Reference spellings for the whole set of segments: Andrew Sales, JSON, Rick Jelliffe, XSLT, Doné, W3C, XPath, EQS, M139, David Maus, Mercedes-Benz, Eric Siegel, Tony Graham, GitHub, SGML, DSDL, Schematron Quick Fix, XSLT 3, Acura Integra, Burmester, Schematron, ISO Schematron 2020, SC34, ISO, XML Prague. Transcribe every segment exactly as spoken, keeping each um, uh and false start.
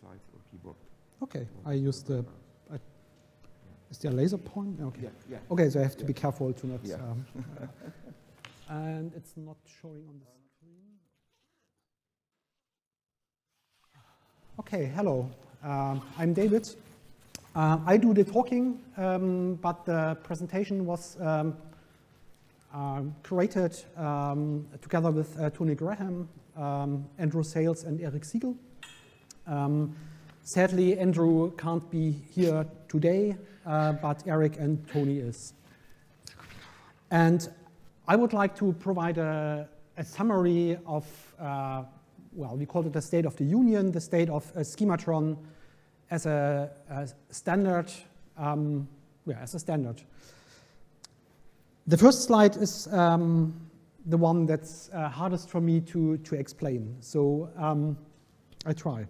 slides or keyboard. Okay, or I use the, uh, yeah. Is there a laser point? Okay, yeah, yeah. Okay, so I have to yeah. be careful to not. Yeah. Um, uh, and it's not showing on the screen. Okay, hello, um, I'm David. Uh, I do the talking, um, but the presentation was um, uh, created um, together with uh, Tony Graham, um, Andrew Sales, and Eric Siegel. Um, sadly, Andrew can't be here today, uh, but Eric and Tony is. And I would like to provide a, a summary of, uh, well, we call it the State of the Union, the state of uh, Schematron, as a, a standard, um, yeah, as a standard. The first slide is um, the one that's uh, hardest for me to, to explain, so um, I try.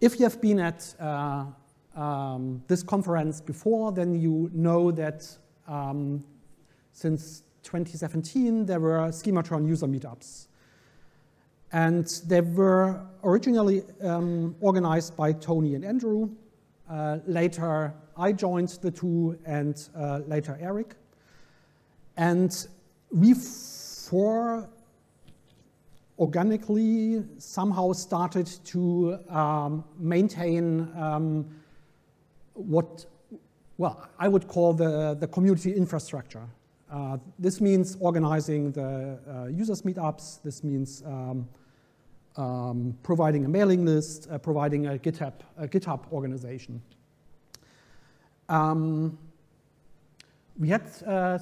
If you have been at uh, um, this conference before, then you know that um, since twenty seventeen, there were Schematron user meetups. And they were originally um, organized by Tony and Andrew. Uh, later, I joined the two, and uh, later Eric. And we four organically somehow started to um, maintain um, what, well, I would call the, the community infrastructure. Uh, this means organizing the uh, users meetups. This means um, Um, providing a mailing list, uh, providing a GitHub, a GitHub organization. Um, we had uh, uh,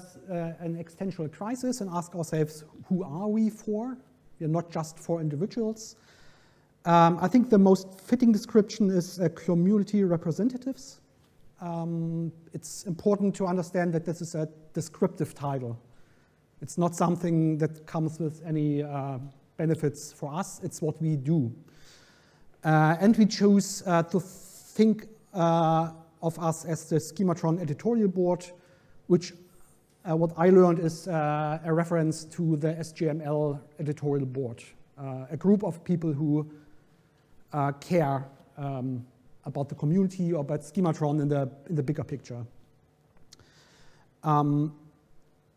an existential crisis and asked ourselves, who are we for? We're not just for individuals. Um, I think the most fitting description is uh, community representatives. Um, it's important to understand that this is a descriptive title. It's not something that comes with any uh, benefits for us, it's what we do. Uh, and we chose uh, to think uh, of us as the Schematron editorial board, which uh, what I learned is uh, a reference to the S G M L editorial board, uh, a group of people who uh, care um, about the community or about Schematron in the, in the bigger picture. Um,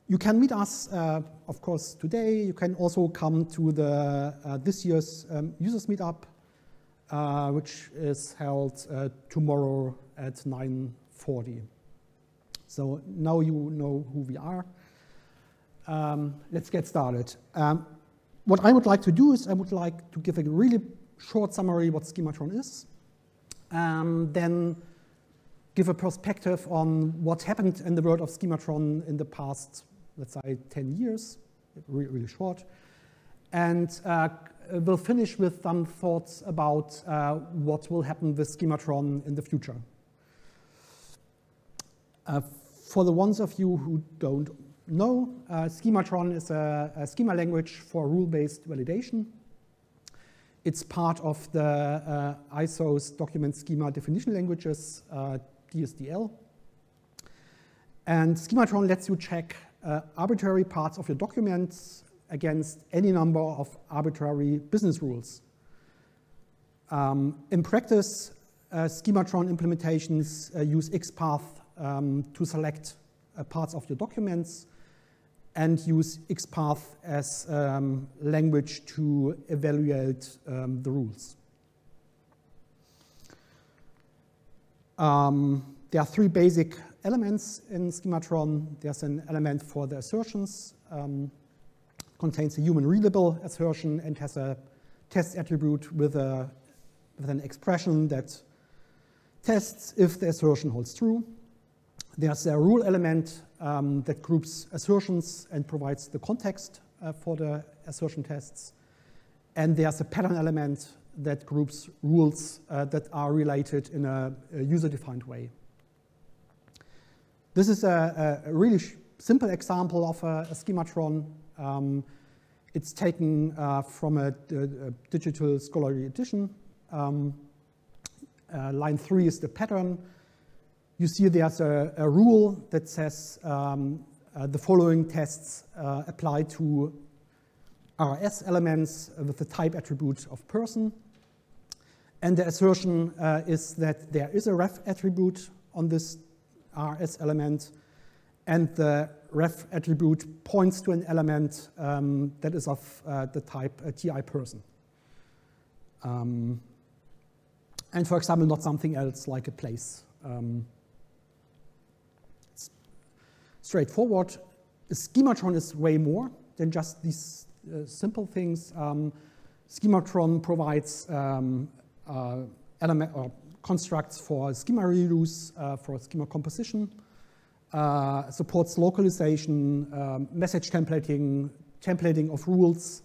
You can meet us, uh, of course, today. You can also come to the, uh, this year's um, users meetup, uh, which is held uh, tomorrow at nine forty. So now you know who we are. Um, let's get started. Um, what I would like to do is I would like to give a really short summary what Schematron is, um, then give a perspective on what happened in the world of Schematron in the past, let's say ten years, really, really short. And uh, we'll finish with some thoughts about uh, what will happen with Schematron in the future. Uh, for the ones of you who don't know, uh, Schematron is a, a schema language for rule-based validation. It's part of the uh, I S O's document schema definition languages, uh, D S D L. And Schematron lets you check Uh, arbitrary parts of your documents against any number of arbitrary business rules. Um, in practice, uh, Schematron implementations uh, use XPath um, to select uh, parts of your documents and use XPath as um, language to evaluate um, the rules. Um, there are three basic elements in Schematron. There's an element for the assertions, um, contains a human readable assertion and has a test attribute with, a, with an expression that tests if the assertion holds true. There's a rule element um, that groups assertions and provides the context uh, for the assertion tests. And there's a pattern element that groups rules uh, that are related in a, a user-defined way. This is a, a really simple example of a, a Schematron. Um, it's taken uh, from a, a digital scholarly edition. Um, uh, line three is the pattern. You see there's a, a rule that says um, uh, the following tests uh, apply to R S elements with the type attribute of person. And the assertion uh, is that there is a ref attribute on this R S element, and the ref attribute points to an element um, that is of uh, the type uh, T I person. Um, and for example, not something else like a place. Um, straightforward. A Schematron is way more than just these uh, simple things. Um, Schematron provides um, uh, element or constructs for schema reuse, uh, for schema composition, uh, supports localization, um, message templating, templating of rules,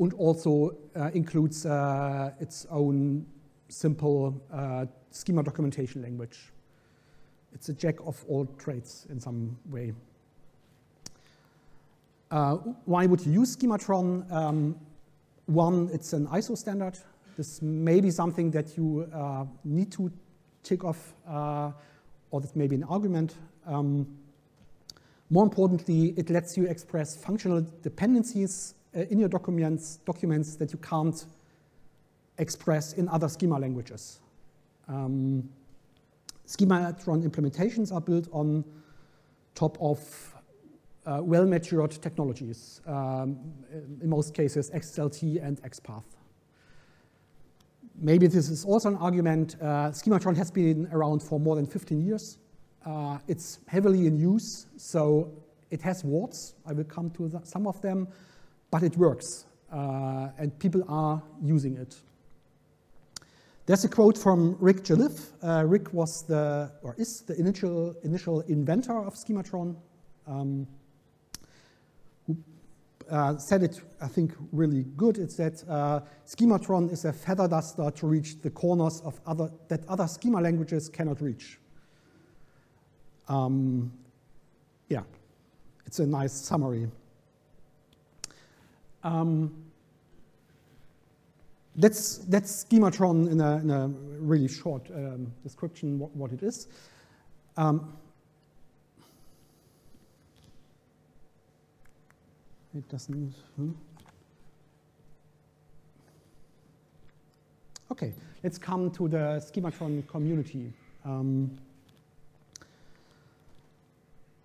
and also uh, includes uh, its own simple uh, schema documentation language. It's a jack of all trades in some way. Uh, why would you use Schematron? Um, one, it's an I S O standard. This may be something that you uh, need to tick off, uh, or that may be an argument. Um, more importantly, it lets you express functional dependencies uh, in your documents, documents that you can't express in other schema languages. Um, Schematron implementations are built on top of Uh, well-matured technologies, um, in most cases X S L T and XPath. Maybe this is also an argument. Uh, Schematron has been around for more than fifteen years. Uh, it's heavily in use, so it has warts. I will come to the, some of them, but it works, uh, and people are using it. There's a quote from Rick Jelliffe. Uh, Rick was the, or is the initial, initial inventor of Schematron. Um, Who uh, said it, I think, really good. It's that uh, Schematron is a feather duster to reach the corners of other that other schema languages cannot reach. Um, yeah, it's a nice summary. Um, that's that's Schematron in a, in a really short um, description what, what it is. Um, It doesn't. Hmm. Okay, let's come to the Schematron community. Um,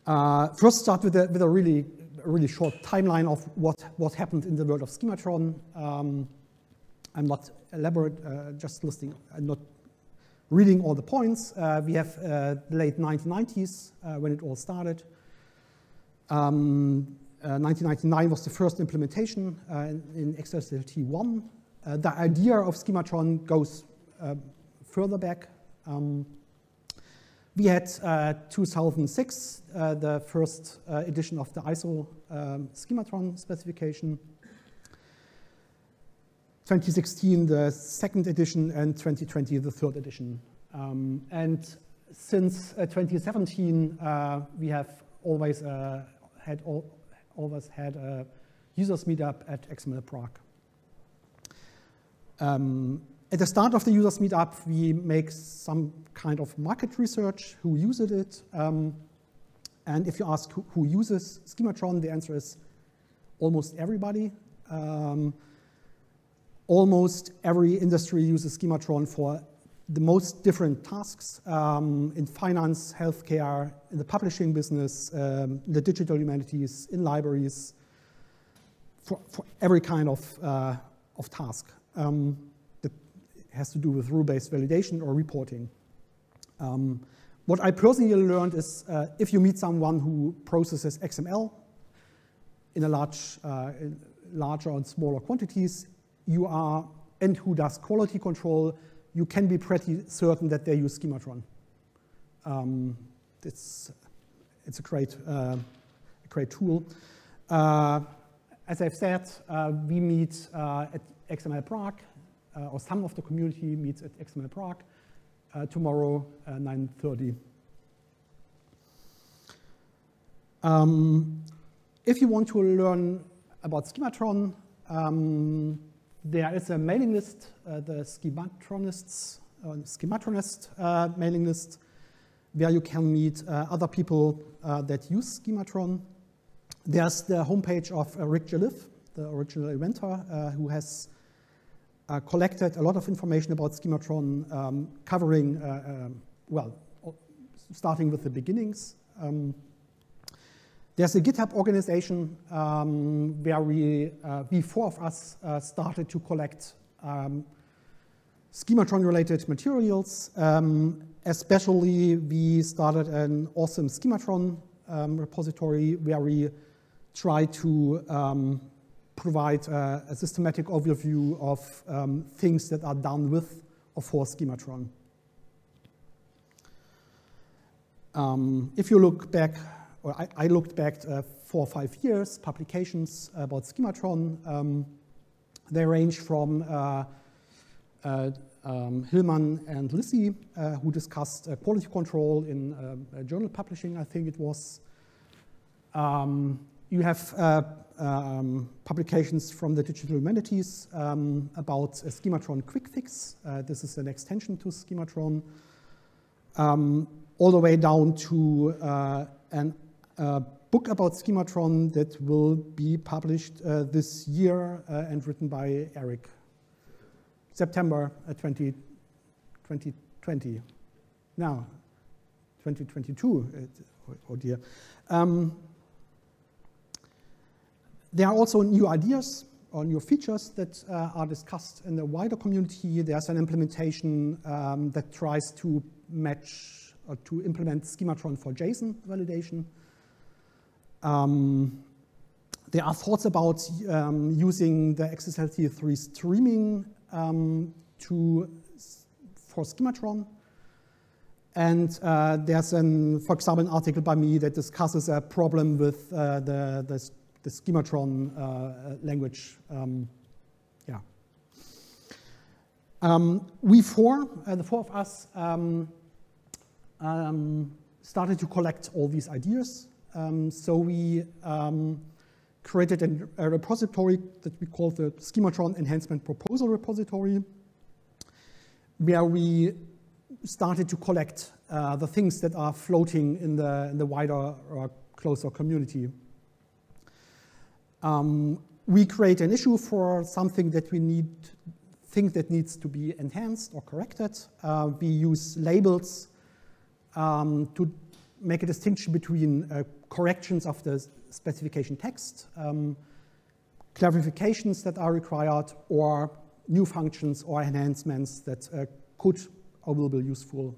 uh, first, start with a with a really really short timeline of what what happened in the world of Schematron. Um, I'm not elaborate, uh, just listing, I'm not reading all the points. Uh, we have uh, the late nineteen nineties uh, when it all started. Um, Uh, nineteen ninety-nine was the first implementation uh, in, in X S L T one. Uh, the idea of Schematron goes uh, further back. Um, we had uh, two thousand six, uh, the first uh, edition of the I S O um, Schematron specification. twenty sixteen, the second edition, and twenty twenty, the third edition. Um, and since uh, twenty seventeen, uh, we have always uh, had all always had a users meetup at X M L Prague. Um, at the start of the users meetup, we make some kind of market research, who uses it. Um, and if you ask who, who uses Schematron, the answer is almost everybody. Um, almost every industry uses Schematron for the most different tasks, um, in finance, healthcare, in the publishing business, um, the digital humanities, in libraries, for, for every kind of, uh, of task um, that has to do with rule-based validation or reporting. Um, what I personally learned is uh, if you meet someone who processes X M L in a large, uh, in larger and smaller quantities, you are, and who does quality control, you can be pretty certain that they use Schematron. Um, it's it's a great uh, a great tool. Uh, as I've said, uh, we meet uh, at X M L Prague, uh, or some of the community meets at X M L Prague uh, tomorrow, uh, nine thirty. Um, if you want to learn about Schematron, um, there is a mailing list, uh, the Schematronists, uh, Schematronist uh, mailing list, where you can meet uh, other people uh, that use Schematron. There's the homepage of uh, Rick Jelliffe, the original inventor, uh, who has uh, collected a lot of information about Schematron, um, covering, uh, um, well, starting with the beginnings. Um, there's a GitHub organization um, where we, uh, we four of us uh, started to collect um, Schematron-related materials. Um, especially, we started an awesome Schematron um, repository where we try to um, provide uh, a systematic overview of um, things that are done with or for Schematron. Um, if you look back, or I, I looked back uh, four or five years, publications about Schematron, um, they range from uh, uh, um, Hillman and Lissy, uh, who discussed uh, quality control in uh, journal publishing, I think it was. Um, you have uh, um, publications from the digital humanities um, about a Schematron Quick Fix. Uh, this is an extension to Schematron. Um, all the way down to uh, an, a book about Schematron that will be published uh, this year uh, and written by Eric, September uh, twenty twenty. Now, twenty twenty-two, uh, oh dear. Um, there are also new ideas or new features that uh, are discussed in the wider community. There's an implementation um, that tries to match or to implement Schematron for JSON validation. Um, there are thoughts about um, using the X S L T three streaming um, to, for Schematron. And uh, there's, an, for example, an article by me that discusses a problem with uh, the, the, the Schematron uh, language. Um, yeah. Um, we four, uh, the four of us, um, Um, started to collect all these ideas. Um, so we um, created an, a repository that we call the Schematron Enhancement Proposal Repository, where we started to collect uh, the things that are floating in the, in the wider or closer community. Um, we create an issue for something that we need, think that needs to be enhanced or corrected. Uh, we use labels Um, to make a distinction between uh, corrections of the specification text, um, clarifications that are required, or new functions or enhancements that uh, could or will be useful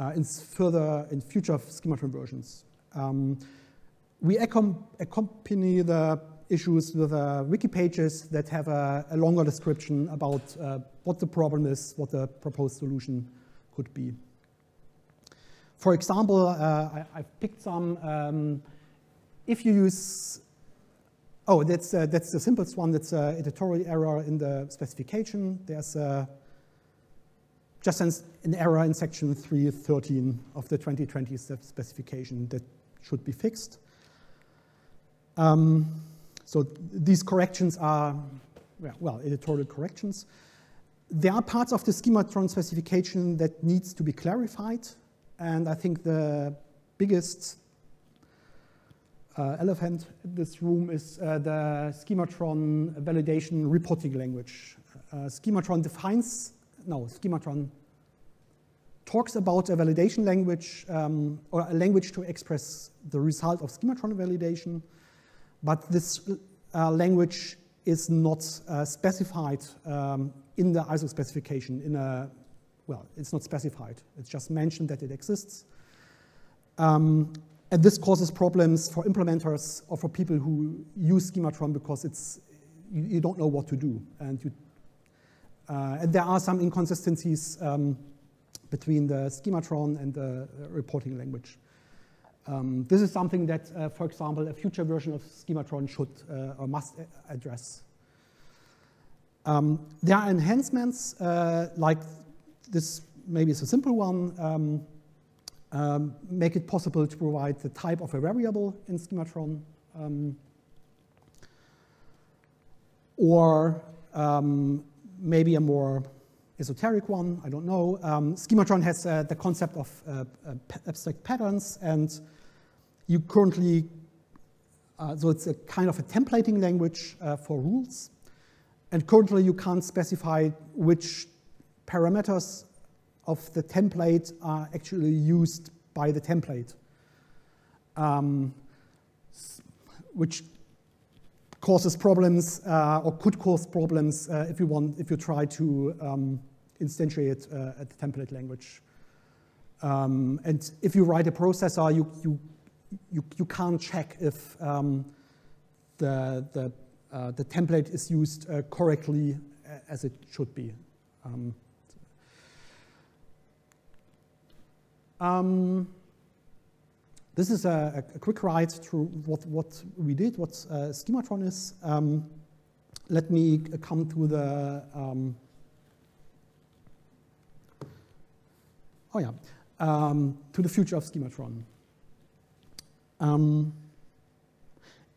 uh, in further, in future Schematron versions. Um, we accompany the issues with uh, wiki pages that have a, a longer description about uh, what the problem is, what the proposed solution could be. For example, uh, I, I've picked some, um, if you use, oh, that's, uh, that's the simplest one, that's an editorial error in the specification. There's uh, just an, an error in section three thirteen of the twenty twenty specification that should be fixed. Um, so these corrections are, well, editorial corrections. There are parts of the Schematron specification that needs to be clarified. And I think the biggest uh, elephant in this room is uh, the Schematron validation reporting language. Uh, Schematron defines, no, Schematron talks about a validation language um, or a language to express the result of Schematron validation, but this uh, language is not uh, specified um, in the I S O specification in a Well, it's not specified. It's just mentioned that it exists. Um, and this causes problems for implementers or for people who use Schematron because it's, you, you don't know what to do. And, you, uh, and there are some inconsistencies um, between the Schematron and the reporting language. Um, this is something that, uh, for example, a future version of Schematron should uh, or must address. Um, there are enhancements uh, like this maybe is a simple one, um, um, make it possible to provide the type of a variable in Schematron, um, or um, maybe a more esoteric one, I don't know. Um, Schematron has uh, the concept of uh, uh, abstract patterns, and you currently, uh, so it's a kind of a templating language uh, for rules. And currently you can't specify which parameters of the template are actually used by the template, um, which causes problems uh, or could cause problems uh, if you want if you try to um, instantiate uh, at the template language. Um, and if you write a processor, you you you, you can't check if um, the the uh, the template is used uh, correctly as it should be. Um, Um, this is a, a quick ride through what, what we did, what uh, Schematron is. Um, let me come to the, um, oh yeah, um, to the future of Schematron. Um,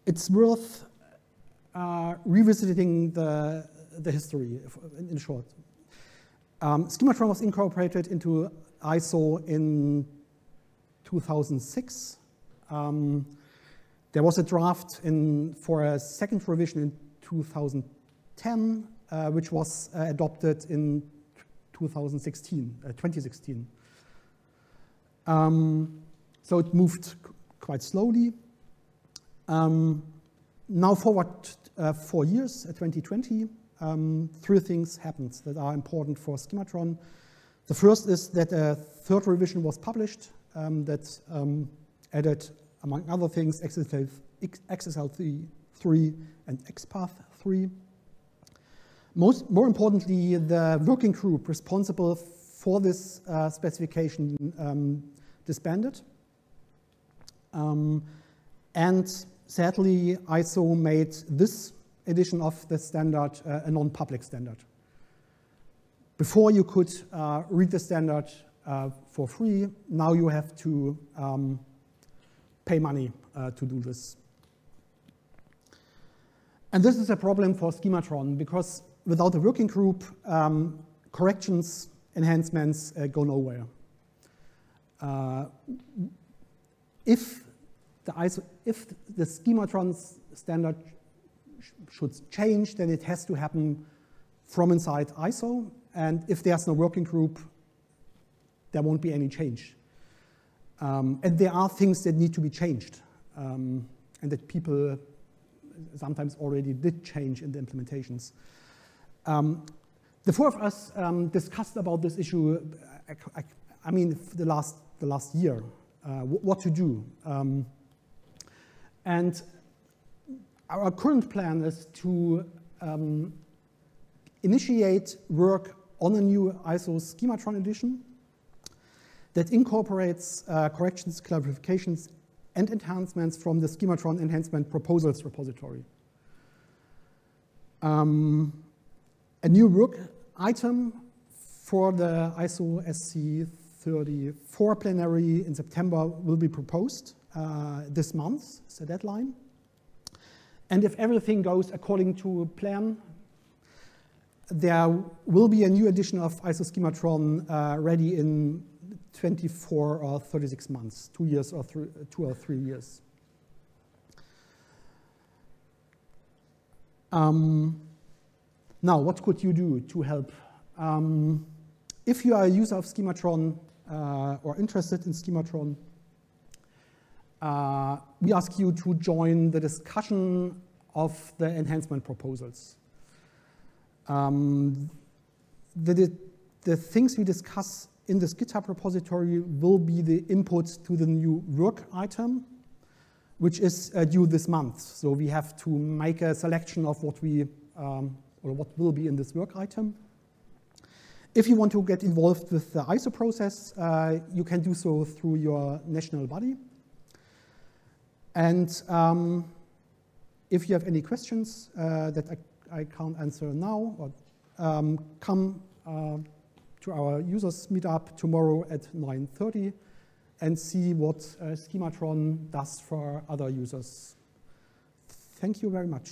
it's worth uh, revisiting the, the history, if, in short. Um, Schematron was incorporated into I S O in two thousand six. Um, there was a draft in, for a second revision in two thousand ten, uh, which was uh, adopted in twenty sixteen. Um, so it moved quite slowly. Um, now forward uh, four years, uh, twenty twenty, um, three things happened that are important for Schematron. The first is that a third revision was published um, that um, added, among other things, X S L T three and XPath three. Most, more importantly, the working group responsible for this uh, specification um, disbanded. Um, and sadly, I S O made this edition of the standard uh, a non-public standard. Before you could uh, read the standard uh, for free, now you have to um, pay money uh, to do this. And this is a problem for Schematron because without the working group, um, corrections, enhancements uh, go nowhere. Uh, if, the I S O, if the Schematron standard sh should change, then it has to happen from inside I S O. And if there's no working group, there won't be any change. Um, and there are things that need to be changed um, and that people sometimes already did change in the implementations. Um, the four of us um, discussed about this issue, I, I, I mean, the last, the last year, uh, what to do. Um, and our current plan is to um, initiate work on a new I S O Schematron edition that incorporates uh, corrections, clarifications, and enhancements from the Schematron enhancement proposals repository. Um, a new work item for the I S O S C thirty-four plenary in September will be proposed uh, this month, it's a deadline. And if everything goes according to plan, there will be a new edition of I S O Schematron uh, ready in twenty-four or thirty-six months, two years or th two or three years. Um, now, what could you do to help? Um, if you are a user of Schematron uh, or interested in Schematron, uh, we ask you to join the discussion of the enhancement proposals. Um, the, the, the things we discuss in this GitHub repository will be the inputs to the new work item, which is uh, due this month. So we have to make a selection of what we, um, or what will be in this work item. If you want to get involved with the I S O process, uh, you can do so through your national body. And um, if you have any questions uh, that I I can't answer now, or um, come uh, to our users meetup tomorrow at nine thirty and see what uh, Schematron does for other users. Thank you very much.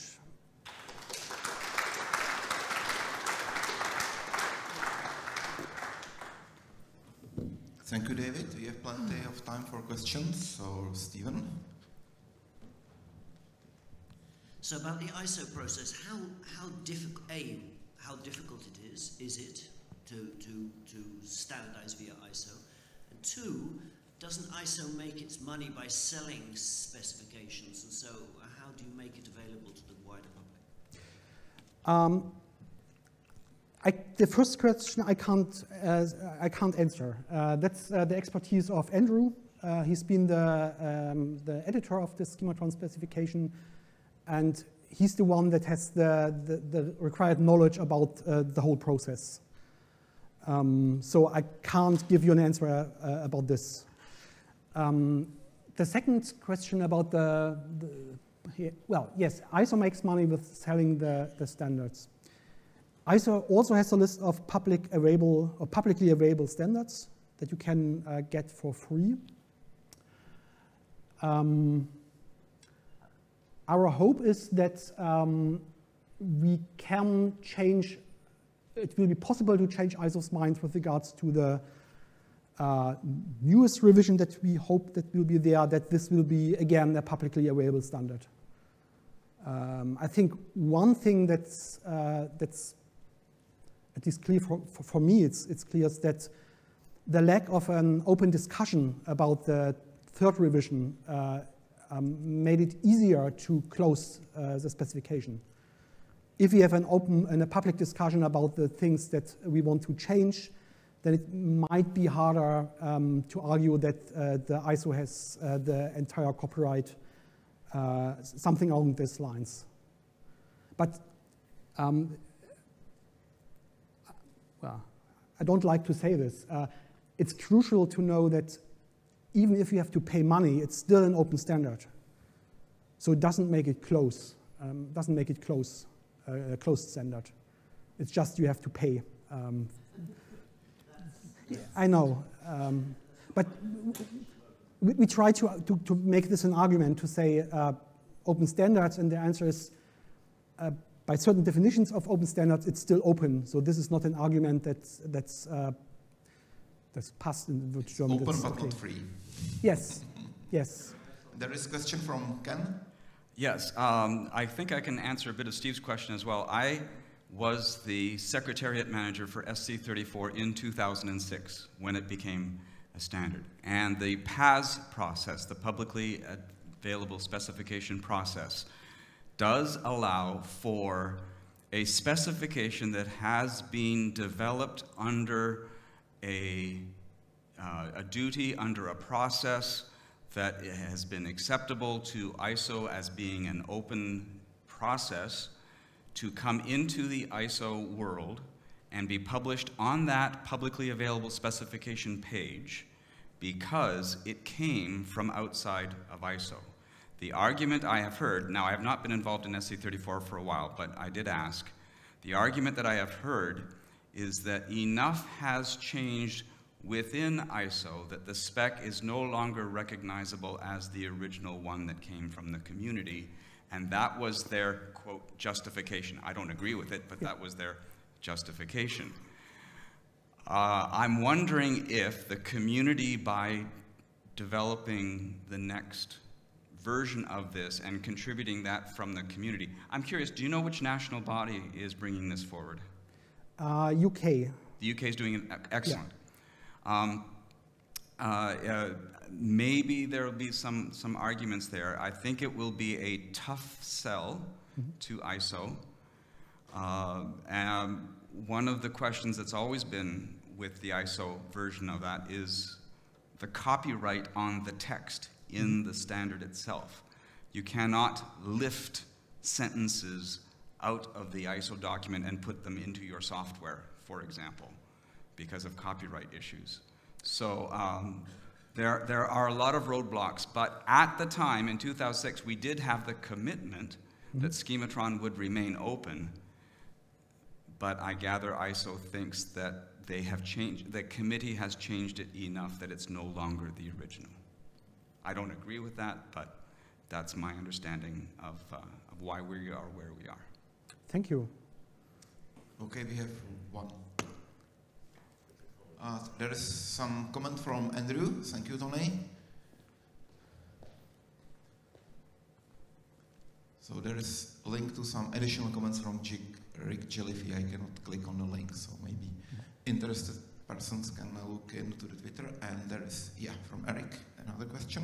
Thank you, David. We have plenty of time for questions, so Stephen. So about the I S O process, how how difficult a how difficult it is is it to to to standardize via I S O, and two, doesn't I S O make its money by selling specifications, and so how do you make it available to the wider public? Um, I, the first question I can't uh, I can't answer. Uh, that's uh, the expertise of Andrew. Uh, he's been the um, the editor of the Schematron specification. And he's the one that has the, the, the required knowledge about uh, the whole process. Um, so I can't give you an answer uh, about this. Um, the second question about the, the, well, yes, I S O makes money with selling the, the standards. I S O also has a list of public available or publicly available standards that you can uh, get for free. Um, Our hope is that um, we can change, it will be possible to change I S O's mind with regards to the uh, newest revision that we hope that will be there, that this will be, again, a publicly available standard. Um, I think one thing that's, uh, that's at least clear for, for, for me, it's, it's clear is that the lack of an open discussion about the third revision uh, Um, made it easier to close uh, the specification. If we have an open and a public discussion about the things that we want to change, then it might be harder um, to argue that uh, the I S O has uh, the entire copyright, uh, something along these lines. But um, well, I don't like to say this. Uh, it's crucial to know that even if you have to pay money, it's still an open standard. So it doesn't make it close, um, doesn't make it close, uh, a closed standard. It's just you have to pay. Um, I know, um, but we, we try to, to, to make this an argument to say uh, open standards, and the answer is uh, by certain definitions of open standards, it's still open. So this is not an argument that's, that's uh, that's passed in the German. Open but okay. Not free. Yes, yes. There is a question from Ken. Yes, um, I think I can answer a bit of Steve's question as well. I was the secretariat manager for S C thirty-four in two thousand six when it became a standard. And the P A S process, the publicly available specification process, does allow for a specification that has been developed under A, uh, a duty under a process that has been acceptable to I S O as being an open process to come into the I S O world and be published on that publicly available specification page because it came from outside of I S O. The argument I have heard, now I have not been involved in S C thirty-four for a while, but I did ask, the argument that I have heard is that enough has changed within I S O that the spec is no longer recognizable as the original one that came from the community, and that was their, quote, justification. I don't agree with it, but that was their justification. Uh, I'm wondering if the community, by developing the next version of this and contributing that from the community, I'm curious, do you know which national body is bringing this forward? Uh, U K. The U K is doing an excellent. Yeah. Um, uh, uh, maybe there will be some, some arguments there. I think it will be a tough sell mm-hmm. to I S O. Uh, and one of the questions that's always been with the I S O version of that is the copyright on the text in the standard itself. You cannot lift sentences out of the I S O document and put them into your software, for example, because of copyright issues. So um, there, there are a lot of roadblocks, but at the time, in two thousand six, we did have the commitment mm-hmm. that Schematron would remain open, but I gather I S O thinks that they have changed, the committee has changed it enough that it's no longer the original. I don't agree with that, but that's my understanding of, uh, of why we are where we are. Thank you. Okay, we have one. Uh, there is some comment from Andrew. Thank you, Doné. So there is a link to some additional comments from Rick Jelliffe. I cannot click on the link, so maybe interested persons can look into the Twitter. And there is, yeah, from Eric, another question.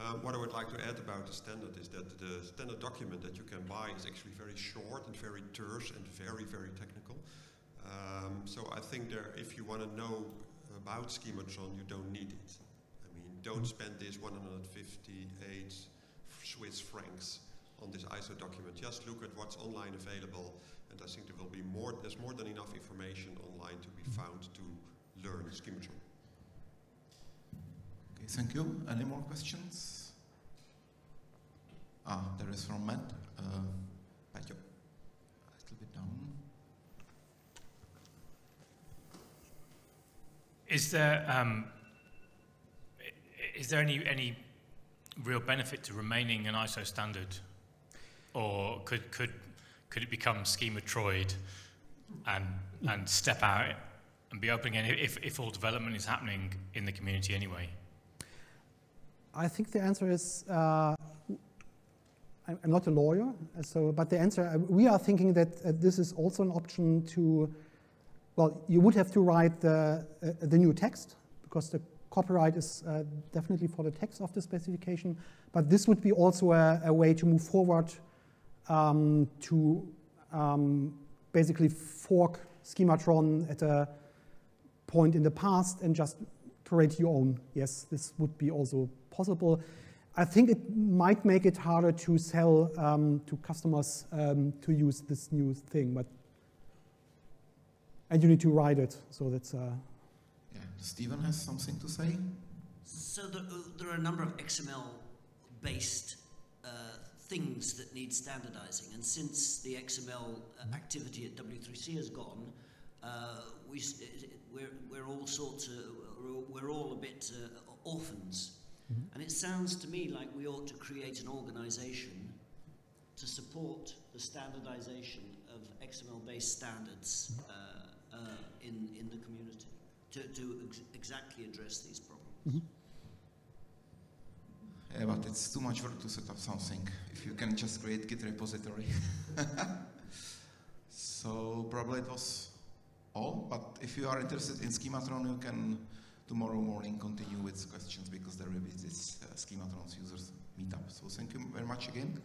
Uh, what I would like to add about the standard is that the standard document that you can buy is actually very short and very terse and very, very technical. Um, so I think there, if you want to know about Schematron, you don't need it. I mean, don't spend this one hundred fifty-eight Swiss francs on this I S O document. Just look at what's online available, and I think there will be more. There's more than enough information online to be found to learn Schematron. Okay, thank you. Any more questions? Ah, there is from Matt. Uh, Matt, a little bit down. Is there um, is there any any real benefit to remaining an I S O standard, or could could could it become schematroid and and step out and be open again if if all development is happening in the community anyway? I think the answer is uh, I'm not a lawyer, so but the answer we are thinking that uh, this is also an option to. Well, you would have to write the, uh, the new text, because the copyright is uh, definitely for the text of the specification. But this would be also a, a way to move forward um, to um, basically fork Schematron at a point in the past and just create your own. Yes, this would be also possible. I think it might make it harder to sell um, to customers um, to use this new thing. But and you need to write it, so that's... Uh, yeah, Stephen has something to say? So there, uh, there are a number of X M L-based uh, things that need standardizing, and since the X M L uh, activity at W three C has gone, uh, we, we're, we're all sorts of, we're all a bit uh, orphans. Mm-hmm. And it sounds to me like we ought to create an organization to support the standardization of X M L-based standards uh, Uh, in, in the community to, to ex exactly address these problems. Mm-hmm. Yeah, but it's too much work to set up something if you can just create Git repository. So probably it was all, but if you are interested in Schematron, you can tomorrow morning continue with questions, because there will be this uh, Schematron's users meetup. So thank you very much again.